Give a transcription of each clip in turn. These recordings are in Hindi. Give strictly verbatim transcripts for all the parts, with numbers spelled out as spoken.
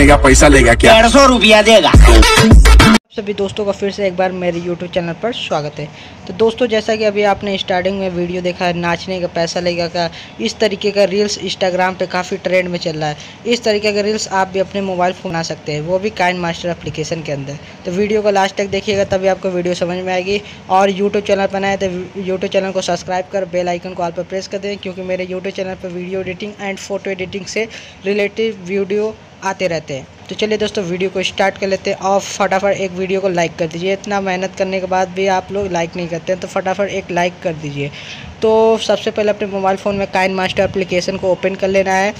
करने का पैसा लेगा क्या? डेढ़ सौ रुपया देगा। सभी दोस्तों का फिर से एक बार मेरे YouTube चैनल पर स्वागत है। तो दोस्तों, जैसा कि अभी आपने स्टार्टिंग में वीडियो देखा है, नाचने का पैसा लेगा का, इस तरीके का रील्स Instagram पे काफ़ी ट्रेंड में चल रहा है। इस तरीके का रील्स आप भी अपने मोबाइल फ़ोन बना सकते हैं, वो भी KineMaster एप्लीकेशन के अंदर। तो वीडियो को लास्ट तक देखिएगा, तभी आपको वीडियो समझ में आएगी। और यूट्यूब चैनल पर आए तो यूट्यूब चैनल को सब्सक्राइब कर बेल आइकन को ऑल पर प्रेस कर दें, क्योंकि मेरे यूट्यूब चैनल पर video editing and photo editing से रिलेटेड वीडियो आते रहते हैं। तो चलिए दोस्तों, वीडियो को स्टार्ट कर लेते हैं। और फटाफट एक वीडियो को लाइक कर दीजिए, इतना मेहनत करने के बाद भी आप लोग लाइक नहीं करते हैं, तो फटाफट एक लाइक कर दीजिए। तो सबसे पहले अपने मोबाइल फ़ोन में KineMaster एप्लीकेशन को ओपन कर लेना है।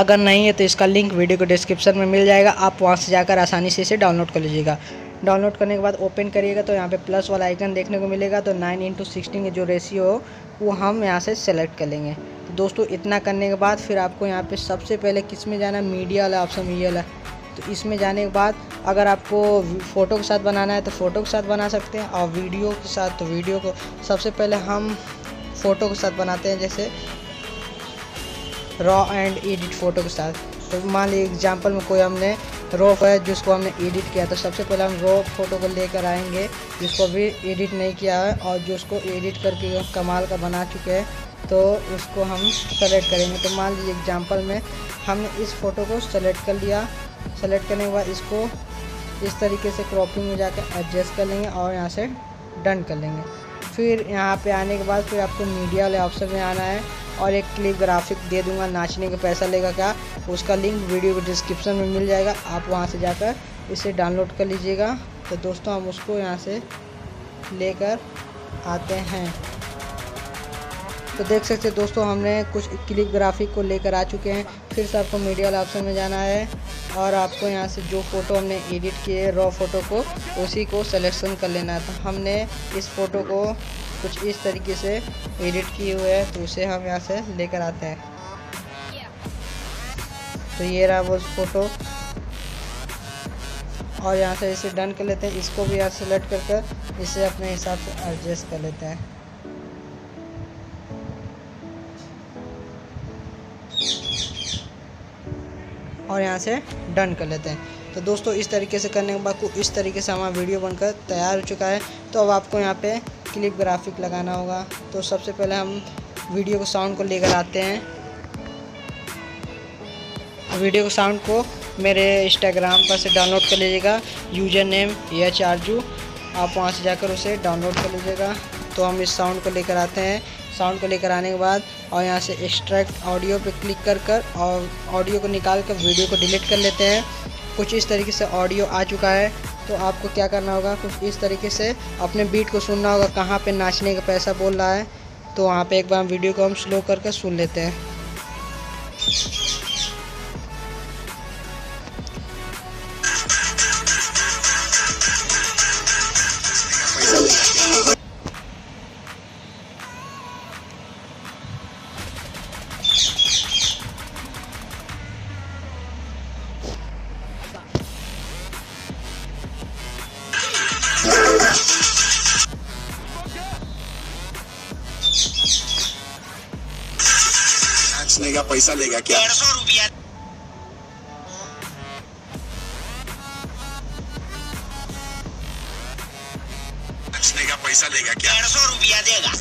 अगर नहीं है तो इसका लिंक वीडियो को डिस्क्रिप्शन में मिल जाएगा, आप वहाँ से जाकर आसानी से इसे डाउनलोड कर लीजिएगा। डाउनलोड करने के बाद ओपन करिएगा तो यहाँ पे प्लस वाला आइकन देखने को मिलेगा। तो नाइन इंटू सिक्सटीन जो रेशियो हो वो हम यहाँ से सेलेक्ट कर लेंगे। तो दोस्तों, इतना करने के बाद फिर आपको यहाँ पे सबसे पहले किस में जाना है, मीडिया वाला ऑप्शन ये वाला। तो इसमें जाने के बाद अगर आपको फ़ोटो के साथ बनाना है तो फ़ोटो के साथ बना सकते हैं, और वीडियो के साथ तो वीडियो को सबसे पहले हम फ़ोटो के साथ बनाते हैं, जैसे रॉ एंड एडिट फ़ोटो के साथ। तो मान लीजिए एग्जांपल में कोई हमने रॉ है जिसको हमने एडिट किया, तो सबसे पहले हम रॉ फोटो को लेकर आएंगे जिसको भी एडिट नहीं किया है, और जिसको एडिट करके कमाल का बना चुके हैं तो उसको हम सेलेक्ट करेंगे। तो मान लीजिए एग्जांपल में हमने इस फ़ोटो को सेलेक्ट कर लिया। सेलेक्ट करने के बाद इसको इस तरीके से क्रॉपिंग में जाकर एडजस्ट कर लेंगे और यहाँ से डन कर लेंगे। फिर यहाँ पर आने के बाद फिर आपको मीडिया वाले ऑप्शन में आना है, और एक क्लिप ग्राफिक दे दूंगा, नाचने का पैसा लेगा क्या, उसका लिंक वीडियो के डिस्क्रिप्शन में मिल जाएगा, आप वहां से जाकर इसे डाउनलोड कर लीजिएगा। तो दोस्तों, हम उसको यहां से लेकर आते हैं। तो देख सकते हैं दोस्तों, हमने कुछ क्लिप ग्राफिक को लेकर आ चुके हैं। फिर से आपको मीडिया वाला ऑप्शन में जाना है, और आपको यहाँ से जो फ़ोटो हमने एडिट किए रॉ फ़ोटो को उसी को सिलेक्शन कर लेना है। तो हमने इस फ़ोटो को कुछ इस तरीके से एडिट किए हुए हैं, तो उसे हम यहाँ से लेकर आते हैं। तो ये रहा वो फ़ोटो, और यहाँ से इसे डन कर लेते हैं। इसको भी यहाँ सेलेक्ट करके इसे अपने हिसाब से एडजस्ट कर लेते हैं। और यहाँ से डन कर लेते हैं। तो दोस्तों, इस तरीके से करने के बाद को इस तरीके से हमारा वीडियो बनकर तैयार हो चुका है। तो अब आपको यहाँ पे क्लिप ग्राफिक लगाना होगा। तो सबसे पहले हम वीडियो को साउंड को लेकर आते हैं। वीडियो को साउंड को मेरे इंस्टाग्राम पर से डाउनलोड कर लीजिएगा, यूजर नेम एच आरजू, आप वहाँ से जाकर उसे डाउनलोड कर लीजिएगा। तो हम इस साउंड को लेकर आते हैं। साउंड को लेकर आने के बाद और यहाँ से एक्सट्रैक्ट ऑडियो पे क्लिक कर कर और ऑडियो को निकाल कर वीडियो को डिलीट कर लेते हैं। कुछ इस तरीके से ऑडियो आ चुका है। तो आपको क्या करना होगा, कुछ इस तरीके से अपने बीट को सुनना होगा, कहाँ पे नाचने का पैसा बोल रहा है। तो वहाँ पे एक बार वीडियो को हम स्लो कर कर सुन लेते हैं। नाचने का पैसा लेगा क्या? डेढ़ सौ रुपया। नाचने का पैसा लेगा क्या? डेढ़ सौ रुपया देगा।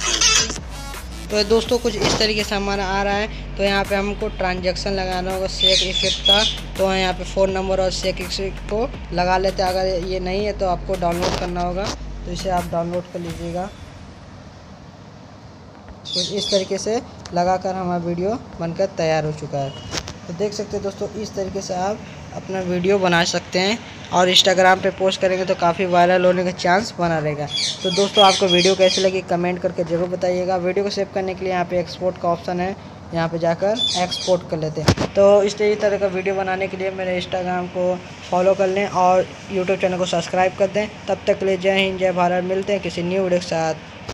तो दोस्तों, कुछ इस तरीके से हमारा आ रहा है। तो यहाँ पे हमको ट्रांजैक्शन लगाना होगा शेक इफेक्ट का। तो यहाँ पे फ़ोन नंबर और शेक इफेक्ट को लगा लेते हैं। अगर ये नहीं है तो आपको डाउनलोड करना होगा, तो इसे आप डाउनलोड कर लीजिएगा। कुछ इस तरीके से लगाकर हमारा वीडियो बनकर तैयार हो चुका है। तो देख सकते हैं दोस्तों, इस तरीके से आप अपना वीडियो बना सकते हैं, और इंस्टाग्राम पे पोस्ट करेंगे तो काफ़ी वायरल होने का चांस बना रहेगा। तो दोस्तों, आपको वीडियो कैसे लगी कमेंट करके ज़रूर बताइएगा। वीडियो को सेव करने के लिए यहाँ पे एक्सपोर्ट का ऑप्शन है, यहाँ पे जाकर एक्सपोर्ट कर लेते हैं। तो इस तरह का वीडियो बनाने के लिए मेरे इंस्टाग्राम को फॉलो कर लें और यूट्यूब चैनल को सब्सक्राइब कर दें। तब तक के लिए जय हिंद, जय भारत। मिलते हैं किसी न्यू वीडियो के साथ।